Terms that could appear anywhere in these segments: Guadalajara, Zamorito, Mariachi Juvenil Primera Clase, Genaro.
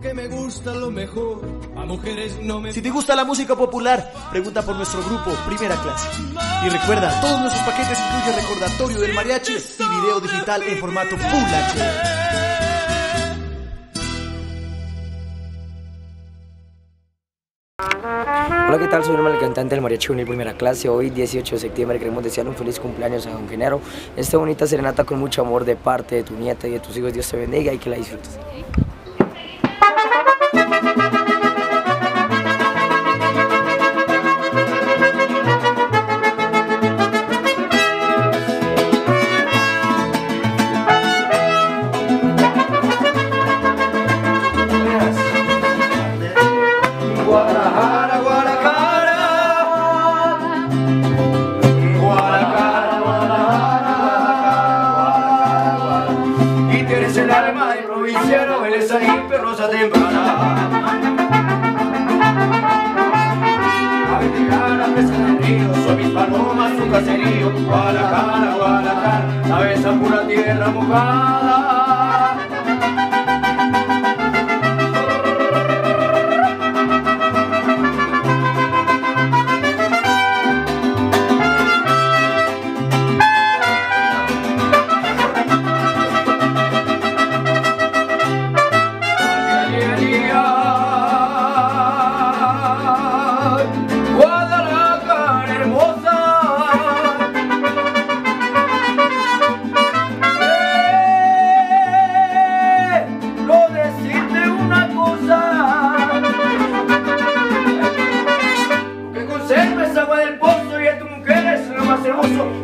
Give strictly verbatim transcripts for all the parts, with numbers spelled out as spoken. Que me gusta lo mejor. A mujeres no me... Si te gusta la música popular, pregunta por nuestro grupo Primera Clase. Y recuerda, todos nuestros paquetes incluyen recordatorio del mariachi y video digital en formato Full H D. Hola, ¿qué tal? Soy Norma, el cantante del Mariachi Juvenil Primera Clase. Hoy, dieciocho de septiembre, queremos desear un feliz cumpleaños a don Genaro. Esta bonita serenata con mucho amor de parte de tu nieta y de tus hijos. Dios te bendiga y que la disfrutes. Guadalajara, Guadalajara, Guadalajara, Guadalajara, Guadalajara, y tú eres el alma del provinciano, eres ahí perrosa temprana. A llegar la pesca del río, son mis palomas, su caserío, Guadalajara, Guadalajara, la besa pura tierra mojada.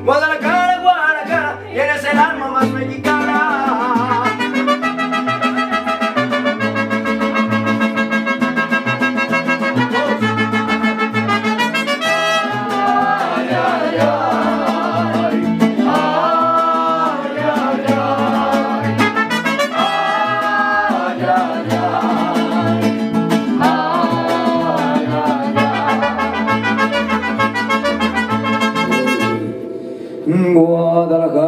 Guadalajara, Guadalajara, eres el alma más mexicana. Ay, ay, ay, ay, ay, ay, ay, ay. Guadalajara,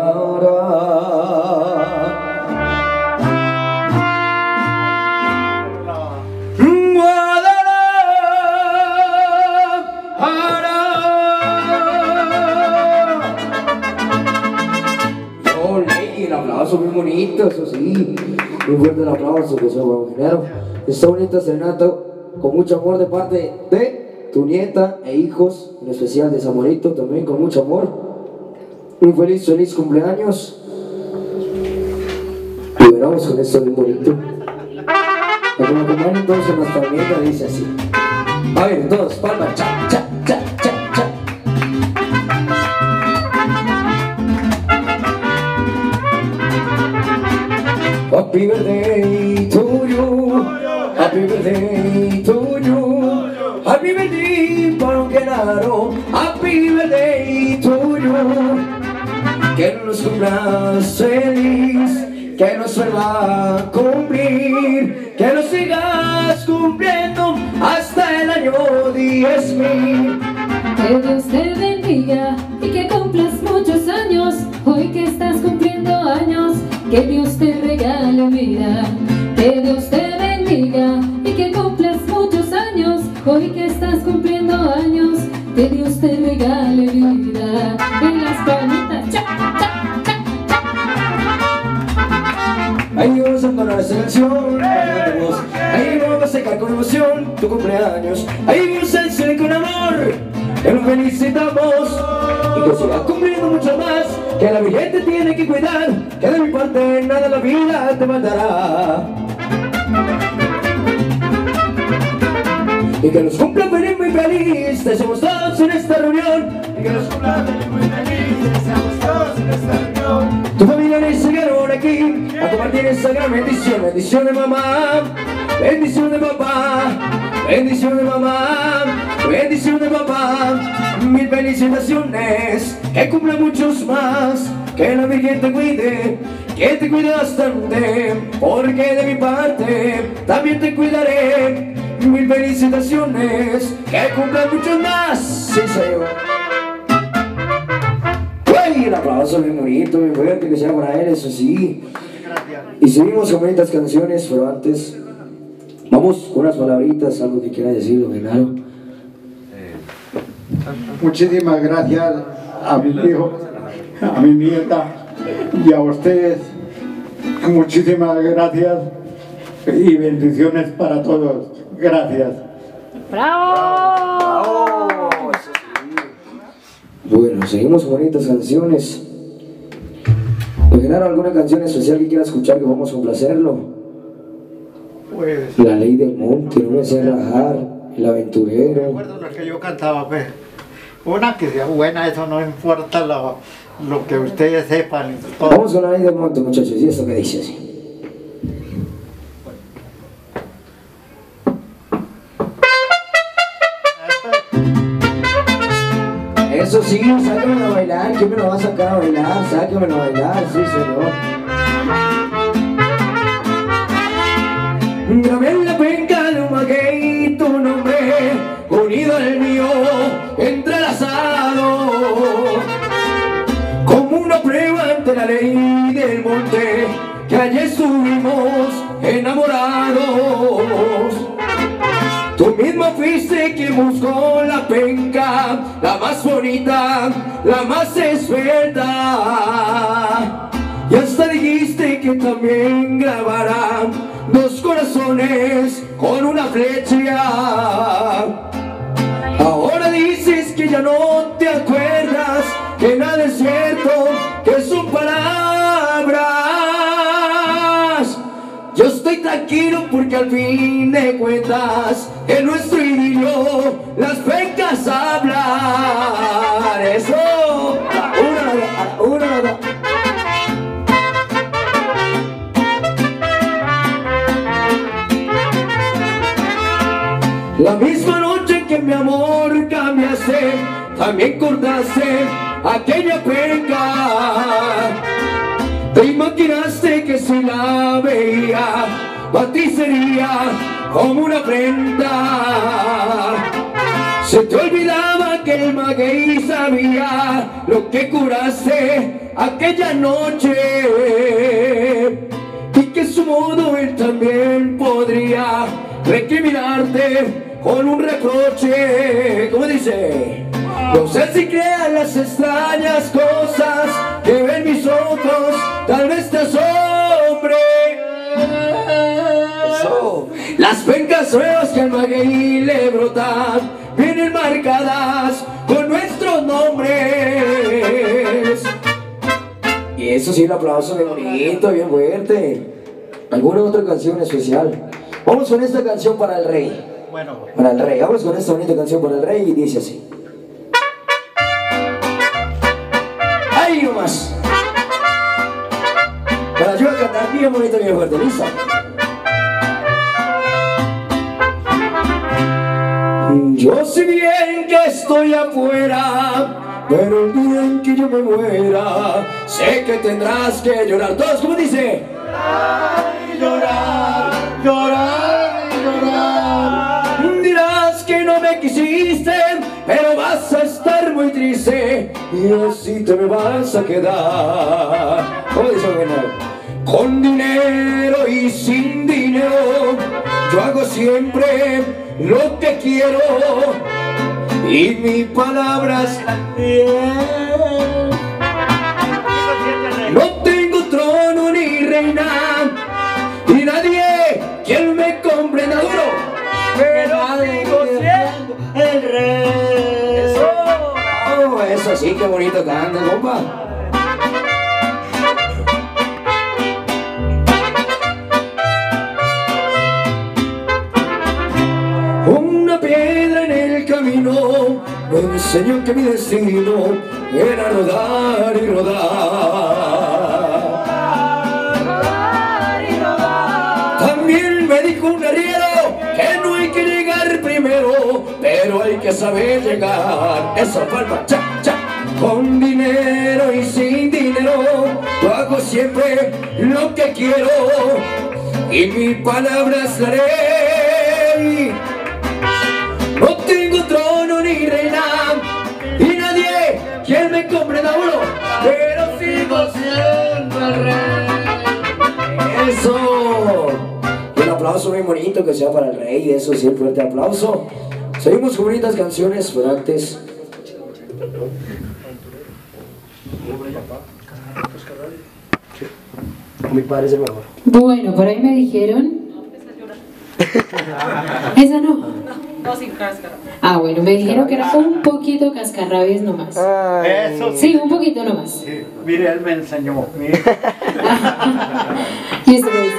Guadalajara. Yo leí el aplauso muy bonito, eso sí. Muy fuerte el aplauso que se va a generar. Está bonita serenata con mucho amor de parte de tu nieta e hijos, en especial de Zamorito, también con mucho amor. Un feliz, feliz cumpleaños. Liberamos con esto bien bonito. La que me acompañan entonces nuestra nieta dice así. A ver, dos, palmas, cha, cha, cha, cha, cha. Happy birthday to you. Happy birthday to you. Happy birthday para un Genaro. Happy birthday to you. Que nos cumplas feliz, que nos vuelva a cumplir, que nos sigas cumpliendo hasta el año diez mil. Que Dios te bendiga y que cumplas muchos años, hoy que estás cumpliendo años, que Dios te regale vida. Que Dios te bendiga y que cumplas muchos años, hoy que estás cumpliendo años, que Dios te regale vida. En las palmitas, cha, cha, cha, cha. Ay, vamos a entonar esta canción, ahí vamos a secar con emoción tu cumpleaños, ahí vamos a decir con amor. ya nos felicitamos y que se va cumpliendo mucho más, que la Virgen te tiene que cuidar, que de mi parte nada la vida te matará. Y que nos cumpla feliz muy feliz, deseamos todos en esta reunión. Y que nos cumpla feliz muy feliz, deseamos todos en esta reunión. Tu familia les llegaron aquí a compartir esta gran bendición. Bendición de mamá, bendición de papá, bendición de mamá, bendición de papá. Mil felicitaciones, que cumpla muchos más, que la Virgen te cuide, que te cuide bastante, porque de mi parte también te cuidaré. Mil felicitaciones, que cumpla muchos más. Sí, señor. Un aplauso bien bonito, bien fuerte, que sea para él, eso sí. Y seguimos con estas canciones, pero antes vamos con unas palabritas, algo que quiera decir, don Genaro. Muchísimas gracias a mis hijos, a mi nieta y a ustedes. Muchísimas gracias y bendiciones para todos. Gracias. ¡Bravo! ¡Bravo! Bueno, seguimos con bonitas canciones. Pues Genaro, ¿alguna canción especial que quiera escuchar que vamos a complacerlo? Pues... La Ley del Monte, No Me Sé Rajar, El Aventurero. Me acuerdo una que yo cantaba, pues. Una que sea buena, eso no importa lo, lo que ustedes sepan. Todo. Vamos con La Ley del Monte, muchachos, y eso que dice así. Eso sí, sáquenmelo a bailar. ¿Quién me lo va a sacar a bailar? Sáquenmelo a bailar, sí señor. Grabé en la penca de un maguey tu nombre unido al mío, entrelazado como una prueba ante la ley del monte, que allí estuvimos enamorados. Tú mismo fuiste quien buscó la penca, la más bonita, la más experta. Y hasta dijiste que también grabarán dos corazones con una flecha. Ahora dices que ya no te acuerdas, que nada es cierto, que son palabras. Yo estoy tranquilo porque al fin de cuentas en nuestro idilio las pencas hablan. Eso, una, una, una. La misma noche que mi amor cambiaste, también cortaste aquella penca. Te imaginaste que si la veía, para ti sería como una prenda. Se te olvidaba que el maguey sabía lo que curaste aquella noche, y que su modo él también podría recriminarte con un reproche. ¿Cómo dice? No sé si crean las extrañas cosas que ven mis ojos, tal vez te asombre. Eso. Las pencas nuevas que al maguey le brotan vienen marcadas con nuestros nombres. Y eso sí, un aplauso bien bonito, bien fuerte. ¿Alguna otra canción especial? Vamos con esta canción para el rey. Bueno, para el rey, vamos con esta bonita canción para el rey y dice así. Ahí nomás. Para yo cantar bien bonito y bien fuerte, ¿listo? Yo sé bien que estoy afuera, pero el día en que yo me muera, sé que tendrás que llorar. Todos, ¿cómo dice? Ay, llorar, llorar, llorar. Dirás que no me quisiste, pero vas a estar muy triste y así te me vas a quedar. ¿Cómo dice Genaro? Con dinero y sin dinero, yo hago siempre lo que quiero y mis palabras también. No tengo trono ni reina y nadie quien me comprenda, duro, pero sigo siendo el rey. qué bonito canta, compa. Una piedra en el camino me enseñó que mi destino era rodar y rodar. También me dijo un arriero que no hay que llegar primero, pero hay que saber llegar. Eso, palma, cha, cha. Con dinero y sin dinero, yo hago siempre lo que quiero y mi palabra es la ley. No tengo trono ni reina y nadie quien me compre da uno, pero sigo siendo el rey. Eso. Y un aplauso muy bonito que sea para el rey. Eso sí, fuerte aplauso. Seguimos con bonitas canciones, pero antes. Mi padre es el mejor. Bueno, por ahí me dijeron. Esa no. No, sin cáscara. Ah, bueno, me dijeron que era un poquito cascarrabias nomás. Ay. Eso. Sí, un poquito nomás. Sí. Mire, él me enseñó. Mire. Y esto me dice.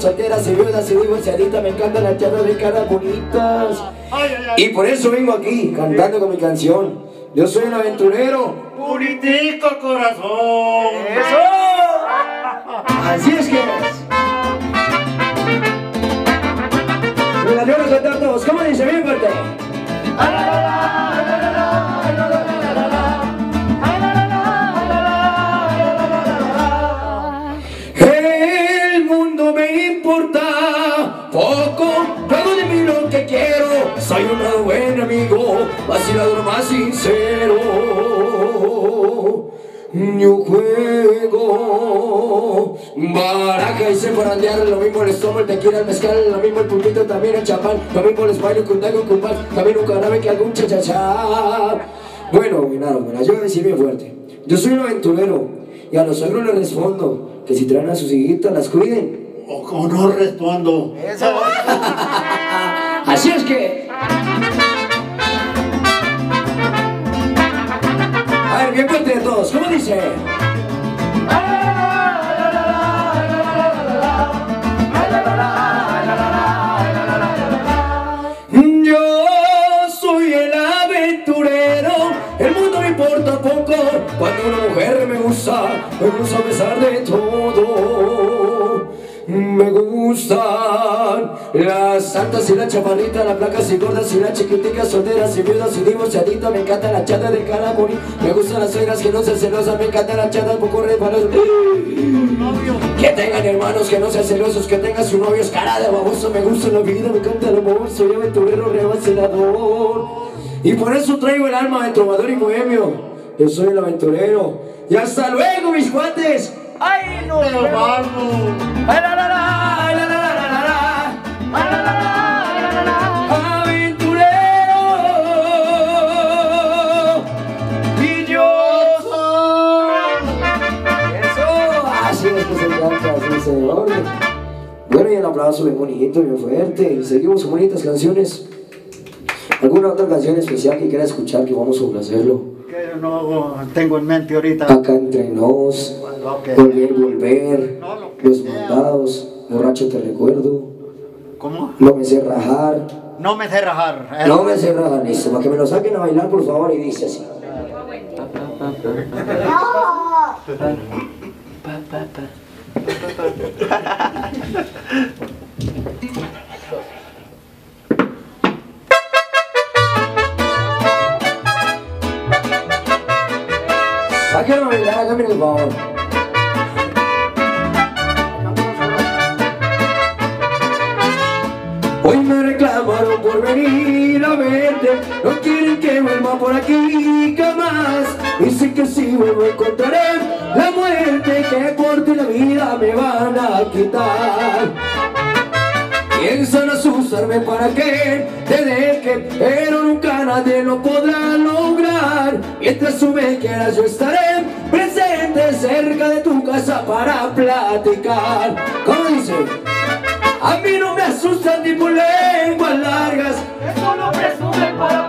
Solteras y viudas y divorciaditas, me encantan las charlas de caras bonitas. Ay, ay, ay. Y por eso vengo aquí cantando con mi canción. Yo soy un aventurero, bonitito corazón. Eso. Así es que es. Me la quiero cantar todos. ¿Cómo dice? Bien fuerte. Soy un buen amigo, vacilado más sincero. Yo juego baraja. que hice parrandear, lo mismo les tomo el tequila, el mezcal, lo mismo el pulpito, también el champán, lo mismo les bailo con tango, con pan, también un canabe que algún chachachá. Bueno, Genaro, me la llevo a decir bien fuerte. Yo soy un aventurero y a los suegros les respondo que si traen a sus hijitas las cuiden. O como no respondo. Eso. Así es que... A ver, bien fuerte de todos, ¿cómo dice? Cuando una mujer me gusta, me gusta a pesar de todo. Me gustan las santas y las chavalitas, las placas y gordas y las chiquiticas, solteras y viudas y divorciaditas. Me encantan las chatas de cara bonita, me gustan las suegras que no sean celosas, me encantan las chatas poco resbalosas. Que tengan hermanos que no sean celosos, que tengan su novio es cara de baboso. Me gusta la vida, me encanta el amor, soy aventurero, revacilador. Y por eso traigo el alma de trovador y bohemio. Yo soy el aventurero. Y hasta luego, mis cuates. ¡Ay, no! ¡Pero vamos! ¡Ay, la, la, la! ¡Ay, la, la, la, la, la! ¡Ay, la, la, la, la, la! ¡Aventurero! ¡Y yo soy! ¡Eso! Así es que se canta, así se doble. Bueno, y el abrazo bien bonito, bien fuerte. Y seguimos con bonitas canciones. ¿Alguna otra canción especial que quiera escuchar que vamos a complacerlo? No tengo en mente ahorita. Acá entre nos, volver, volver, los mandados, borracho te recuerdo. ¿Cómo? No me sé rajar. No me sé rajar. No me sé rajar, listo. Para que me lo saquen a bailar, por favor, y dice así. Sáquenlo a bailar, háganme el favor. Hoy me reclamaron por venir a verte, no quieren que vuelva por aquí jamás. Dicen que si vuelvo encontraré la muerte, que por ti la vida me van a quitar. Piensan asustarme para que te deje, pero nunca nadie lo podrá lograr. Mientras tú me quieras yo estaré presente cerca de tu casa para platicar. ¿Cómo dice? A mí no me asustan ni por lenguas largas, eso no presume para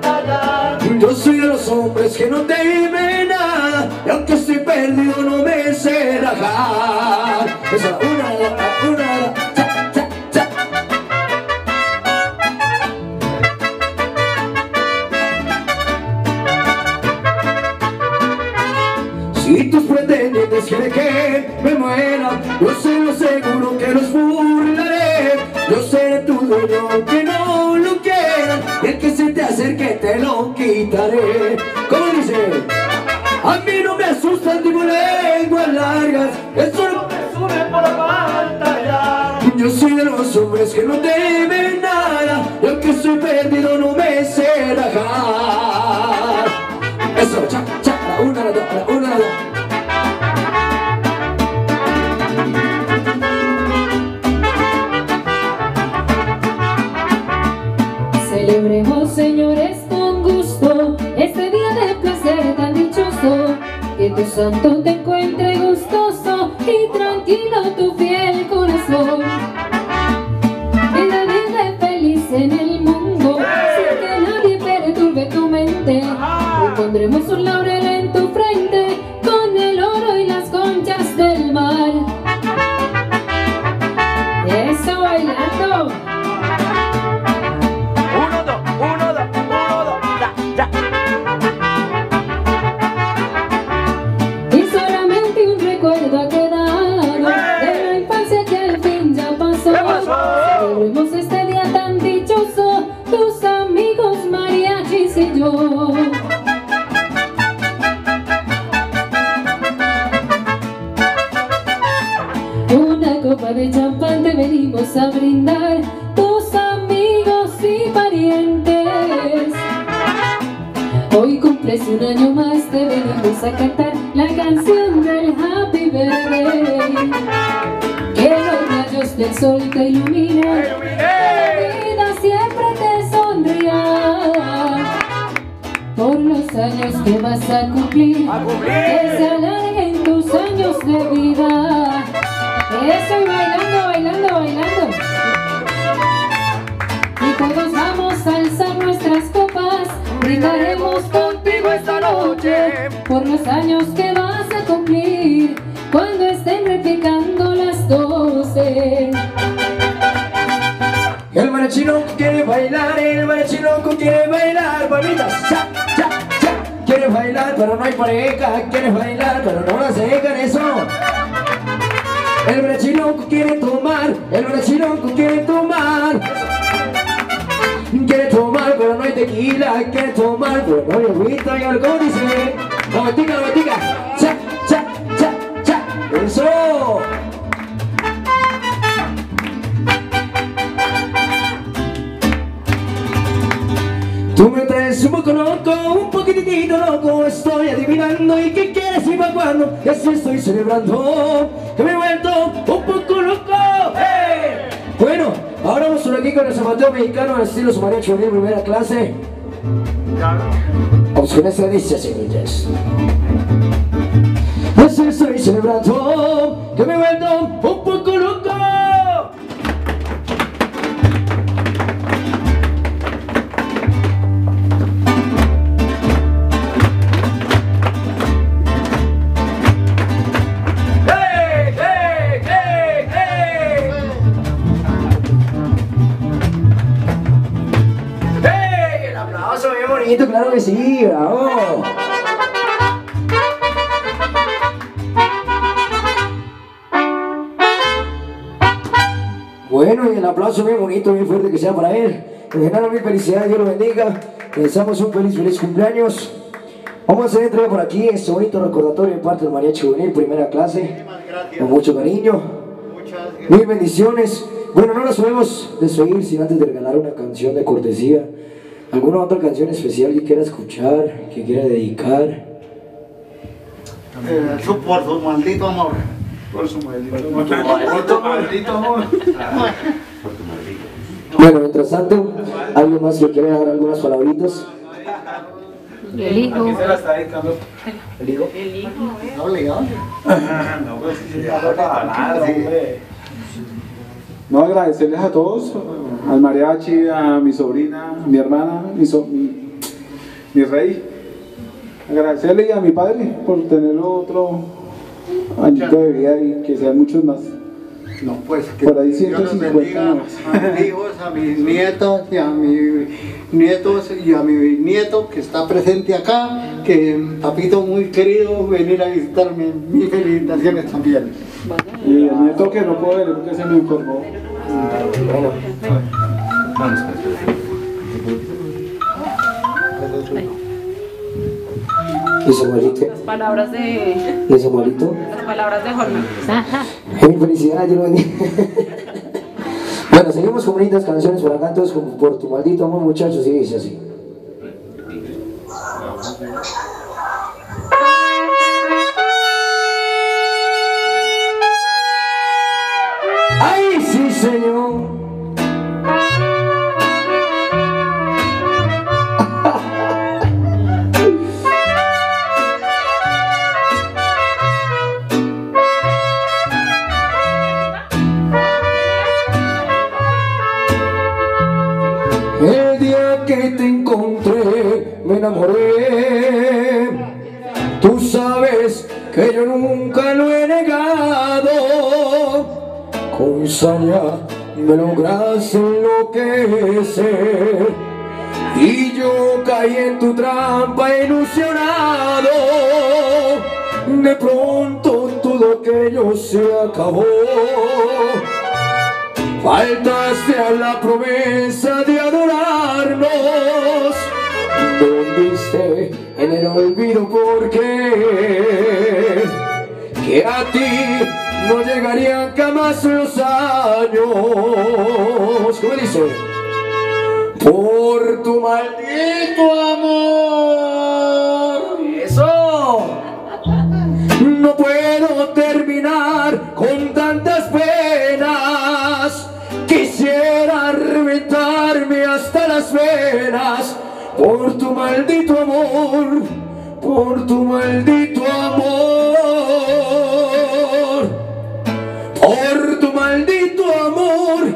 pantallar. Yo soy de los hombres que no temen nada, y aunque estoy perdido no me sé rajar. Esa, una, una, una. Si tus pretendientes quieren que me muera, yo sé lo seguro que los burlaré. Yo seré tu dueño aunque no lo quieran, y el que se te acerque te lo quitaré. ¿Cómo dice? A mí no me asustan ni con lenguas largas, eso no me sube para batallar. Yo soy de los hombres que no temen nada, y aunque estoy perdido no me sé rajar. Eso, cha, cha, la una, la dos, la una, la dos. Celebremos, señores, con gusto este día de placer tan dichoso. Que tu santo te encuentre gustoso y tranquilo tu fiel corazón. En la vida feliz en el mundo, sin que nadie perturbe tu mente. Y pondremos un laurel en tu frente con el oro y las conchas del mar. ¡Eso, bailando! Una copa de champán te venimos a brindar, tus amigos y parientes. Hoy cumples un año más, te venimos a cantar la canción del Happy Birthday. del sol te ilumine, que la vida siempre te sonría. Por los años que vas a cumplir, a cumplir. que se alarguen tus años de vida. Eso, y bailando, bailando, bailando. Y todos vamos a alzar nuestras copas, brindaremos contigo esta noche por los años que vas a cumplir, cuando estén replicando las doce. El mariachino quiere bailar, el mariachino quiere bailar, palmitas, cha, cha, cha. Quiere bailar pero no hay pareja, quiere bailar pero no la secan eso. El mariachino quiere tomar, el mariachino quiere tomar. Quiere tomar pero no hay tequila, quiere tomar pero no hay agüita y alcohol, dice. La botica, la botica, cha, cha, cha, cha, eso. Tú me traes un poco loco, un poquitito loco, estoy adivinando y qué quieres y para cuándo, eso estoy celebrando, que me he vuelto un poco loco. ¡Hey! Bueno, ahora vamos aquí con el zapateo mexicano al estilo Mariachi Juvenil Primera Clase. Vamos con esta, dice, señores. Eso estoy celebrando, que me he vuelto un poco loco. Claro que sí, bravo. Bueno, y el aplauso bien bonito, bien fuerte que sea para él. Genaro, mi felicidad, Dios lo bendiga. Le deseamos un feliz, feliz cumpleaños. Vamos a hacer entrega por aquí este bonito recordatorio de parte del Mariachi Juvenil Primera Clase. Con mucho cariño. Mil bendiciones. Bueno, no nos podemos despedir sin antes de regalar una canción de cortesía. ¿Alguna otra canción especial que quiera escuchar, que quiera dedicar? Eh, su, por su maldito amor. Por su maldito amor. Por tu maldito amor. Bueno, mientras tanto, ¿alguien más que quiera dar algunas palabritas? El hijo. ¿A qué se la está dedicando? ¿El hijo? El hijo. No, le digo. No, pues sí, ya no para nada, hombre. No, agradecerles a todos, al mariachi, a mi sobrina, a mi hermana, mi, so, mi, mi rey. Agradecerle a mi padre por tener otro añito de vida y que sean muchos más. No, pues que por ahí ciento cincuenta más. A mis hijos, a mis nietos y a mis nietos y a mi nieto que está presente acá, que papito muy querido venir a visitarme, mis felicitaciones también. Y el nieto que no puedo ver porque se me encorvó. ¿Y Zamorito? Las palabras de... ¿Y Zamorito? Las palabras de Jorge. Mi felicidad, yo lo vendí. Bueno, seguimos con bonitas canciones por acá, entonces por tu maldito amor, muchachos, y dice así. ¡Ay, sí, señor! El día que te encontré me enamoré. Tú sabes que yo nunca lo he negado. Con saña me logras enloquecer y yo caí en tu trampa ilusionado. De pronto todo aquello se acabó. Faltaste a la promesa de adorarnos. Volviste en el olvido porque que a ti no llegarían jamás los años. ¿Cómo dice? Por tu maldito amor. ¡Eso! No puedo terminar con tantas penas. maldito amor, por tu maldito amor, por tu maldito amor,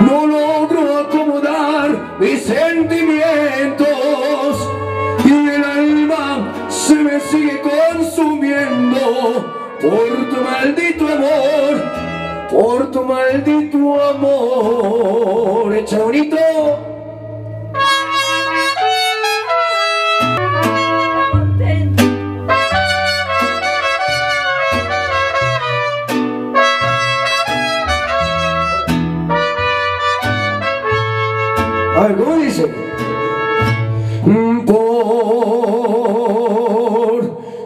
no logro acomodar mis sentimientos y el alma se me sigue consumiendo por tu maldito amor. Por tu maldito amor, echa bonito. A ver, ¿cómo dice? Por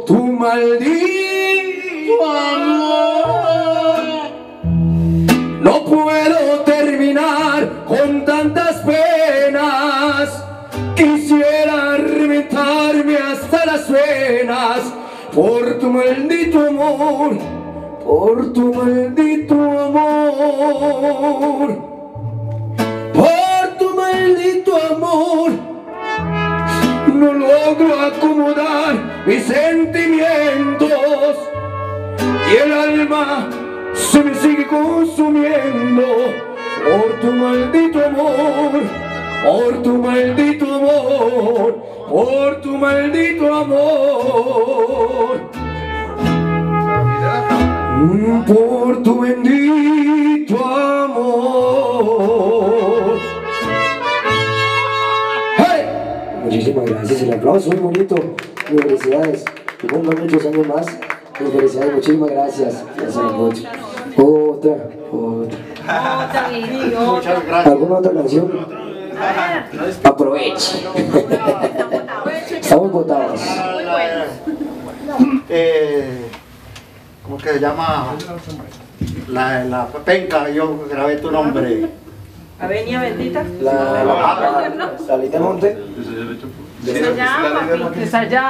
tu maldito amor. No puedo terminar con tantas penas, quisiera reventarme hasta las venas por tu maldito amor, por tu maldito amor, por tu maldito amor. No logro acomodar mis sentimientos y el alma se me sigue consumiendo por tu maldito amor, por tu maldito amor, por tu maldito amor, por tu bendito amor. ¡Hey! Muchísimas gracias, el aplauso es bonito. Mis felicidades, que cumplan muchos años más. Mis felicidades, muchísimas gracias. Gracias. Otra, otra. Muchas gracias. ¿Alguna otra canción? Aproveche. Estamos botados. Eh, ¿Cómo que se llama? La, la penca, yo grabé tu nombre. Avenida Bendita. La, la, la ley del monte. Es allá.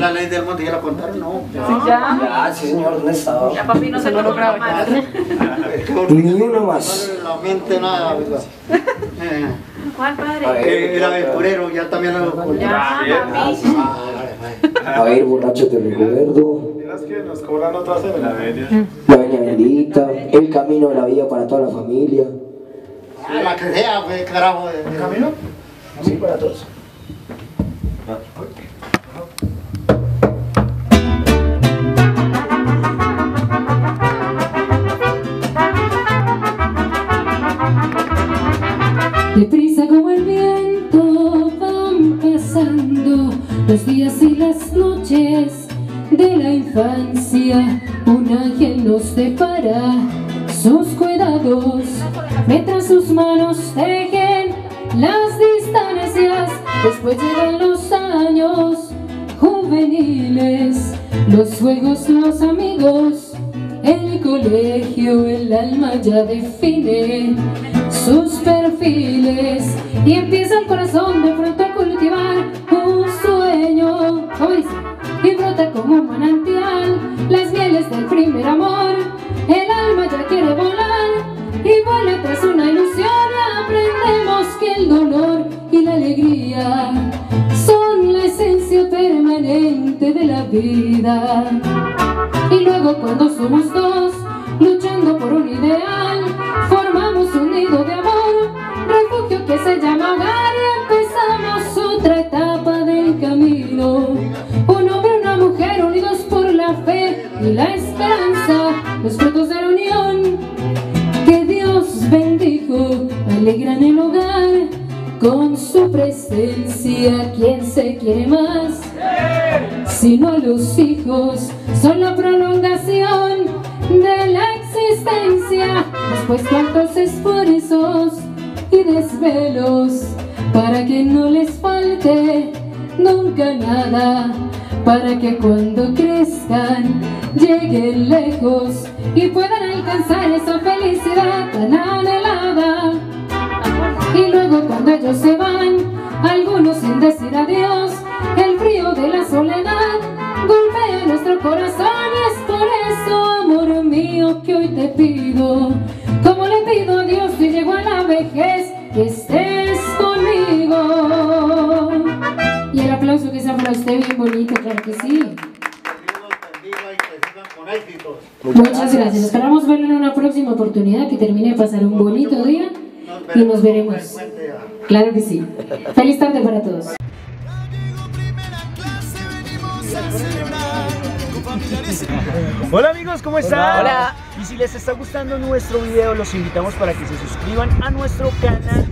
La ley del monte ya la contaron, ¿no? Ah, sí, señor, ¿dónde estaba? Ya papi no se lo lograba más. Ni uno más. No miente nada, ¿verdad? ¿Cuál padre? Era aventurero, ya también lo contaron. A ver, borracho, te recuerdo. Que nos cobran otra vez en la avenida. La Avenida Bendita, el camino de la vida para toda la familia. La que sea, pues, carajo, ¿el camino? Sí, para todos. Deprisa como el viento van pasando los días y las noches de la infancia. Un ángel nos depara sus cuidados, mientras sus manos tejen las distancias. Después llegan los años juveniles, los juegos, los amigos, el colegio. El alma ya define sus perfiles y empieza el corazón de pronto a cultivar un sueño. Hoy y brota como un manantial las mieles del primer amor. El alma ya quiere volar y vuela tras una ilusión. Aprendemos que el dolor y la alegría son la esencia permanente de la vida. Y luego cuando somos dos, luchando por un ideal, formamos un nido de amor, refugio que se llama hogar. Y empezamos otra etapa del camino. Un hombre y una mujer unidos por la fe y la esperanza, los frutos de la unión que Dios bendijo alegran el hogar con su presencia. ¿Quién se quiere más? Sino a los hijos, son la prolongación de la existencia. Después cuantos esfuerzos y desvelos para que no les falte nunca nada, para que cuando crezcan lleguen lejos y puedan alcanzar esa felicidad tan anhelada. Y luego cuando ellos se van, algunos sin decir adiós, el frío de la soledad golpea nuestro corazón. Y es por eso, amor mío, que hoy te pido, como le pido a Dios si llego a la vejez, que estés conmigo. esté bien bonito, claro que sí. Dios los bendiga y que sigan con éxitos. Muchas gracias. Esperamos verlo en una próxima oportunidad, que termine de pasar un bonito día y nos veremos. Claro que sí. Feliz tarde para todos. Hola amigos, ¿cómo están? Hola. Y si les está gustando nuestro video, los invitamos para que se suscriban a nuestro canal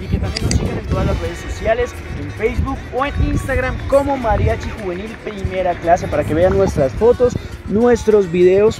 y que también nos sigan en todas las redes sociales, en Facebook o en Instagram como Mariachi Juvenil Primera Clase, para que vean nuestras fotos, nuestros videos.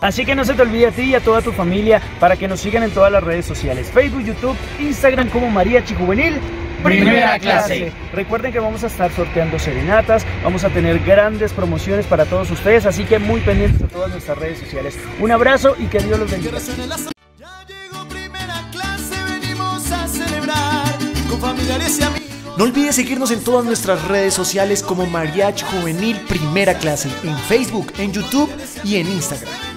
Así que no se te olvide a ti y a toda tu familia para que nos sigan en todas las redes sociales, Facebook, YouTube, Instagram como Mariachi Juvenil Primera Clase. Recuerden que vamos a estar sorteando serenatas, vamos a tener grandes promociones para todos ustedes, así que muy pendientes a todas nuestras redes sociales. Un abrazo y que Dios los bendiga. Ya llegó Primera Clase, venimos a celebrar con familiares y amigos. No olvides seguirnos en todas nuestras redes sociales como Mariachi Juvenil Primera Clase, en Facebook, en YouTube y en Instagram.